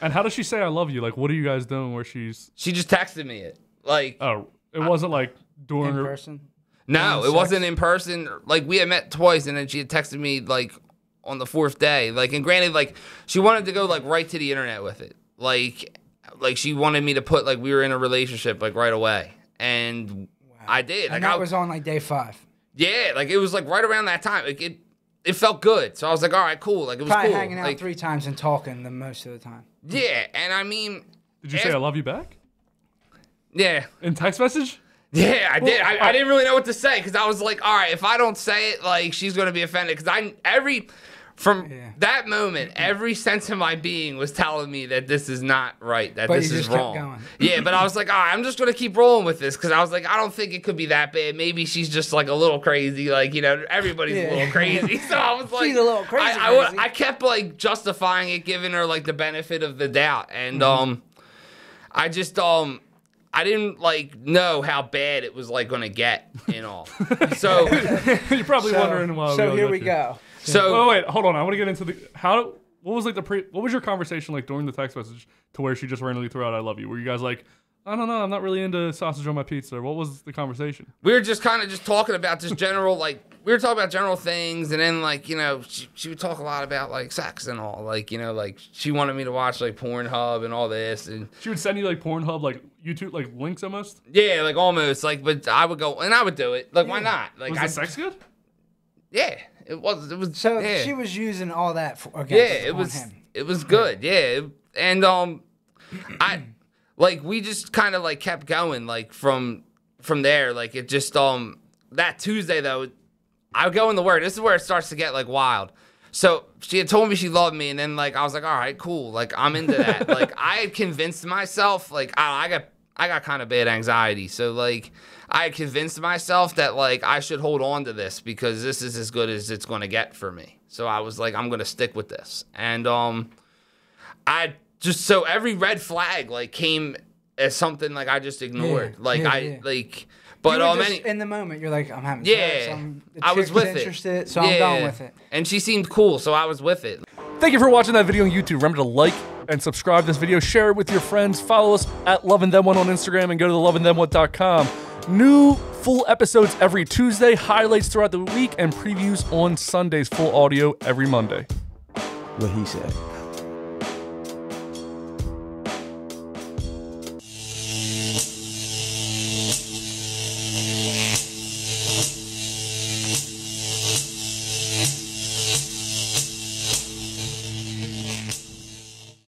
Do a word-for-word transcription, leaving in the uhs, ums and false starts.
And how does she say I love you? Like, what are you guys doing? Where she's she just texted me it. Like, oh, it wasn't like during in person. No, it wasn't in person. Like, we had met twice, and then she had texted me like on the fourth day. Like, and granted, like she wanted to go like right to the internet with it. Like, like she wanted me to put like we were in a relationship like right away, and wow. I did. And like, that I was on like day five. Yeah, like it was like right around that time. Like it. It felt good, so I was like, "All right, cool." Like it was probably cool. hanging out like, three times and talking the most of the time. Yeah, and I mean, did you say I love you back? Yeah, in text message. Yeah, I well, did. I, I, I didn't really know what to say because I was like, "All right, if I don't say it, like she's gonna be offended." Because I every from yeah. that moment, yeah. every sense of my being was telling me that this is not right, that but this you just is wrong. Kept going. Yeah, but I was like, "All right, I'm just gonna keep rolling with this," because I was like, "I don't think it could be that bad. Maybe she's just like a little crazy. Like you know, everybody's yeah. a little crazy." So I was like, "She's a little crazy." I, I, crazy. I kept like justifying it, giving her like the benefit of the doubt, and mm-hmm. um, I just um. I didn't like know how bad it was like gonna get and all. So you're probably so, wondering why. So here we you. go. So oh, wait, hold on. I want to get into the how. What was like the pre? What was your conversation like during the text message to where she just randomly threw out "I love you"? Were you guys like, I don't know, I'm not really into sausage on my pizza? Or what was the conversation? We were just kind of just talking about just general like we were talking about general things, and then like you know she she would talk a lot about like sex and all like you know like she wanted me to watch like Pornhub and all this, and she would send you like Pornhub like. YouTube like links almost. Yeah, like almost like, but I would go and I would do it. Like, yeah. why not? Like, was I, the sex good? Yeah, it was. It was. So yeah. she was using all that. For, okay, yeah, it was. Him. It was good. Yeah, and um, I like we just kind of like kept going like from from there. Like it just um that Tuesday though, I would go in the work. This is where it starts to get like wild. So she had told me she loved me, and then like I was like, all right, cool, like I'm into that. Like I had convinced myself, like I, I got I got kind of bad anxiety, so like I had convinced myself that like I should hold on to this because this is as good as it's gonna get for me. So I was like, I'm gonna stick with this, and um, I just so every red flag like came as something like I just ignored, yeah, like yeah, I yeah. like. But um, just, in the moment, you're like, I'm having fun. Yeah, so I'm, the I was with interested, it. So yeah. I'm going with it. And she seemed cool, so I was with it. Thank you for watching that video on YouTube. Remember to like and subscribe to this video. Share it with your friends. Follow us at Love and Then What on Instagram and go to the love and then what dot com. New full episodes every Tuesday, highlights throughout the week, and previews on Sundays. Full audio every Monday. What he said.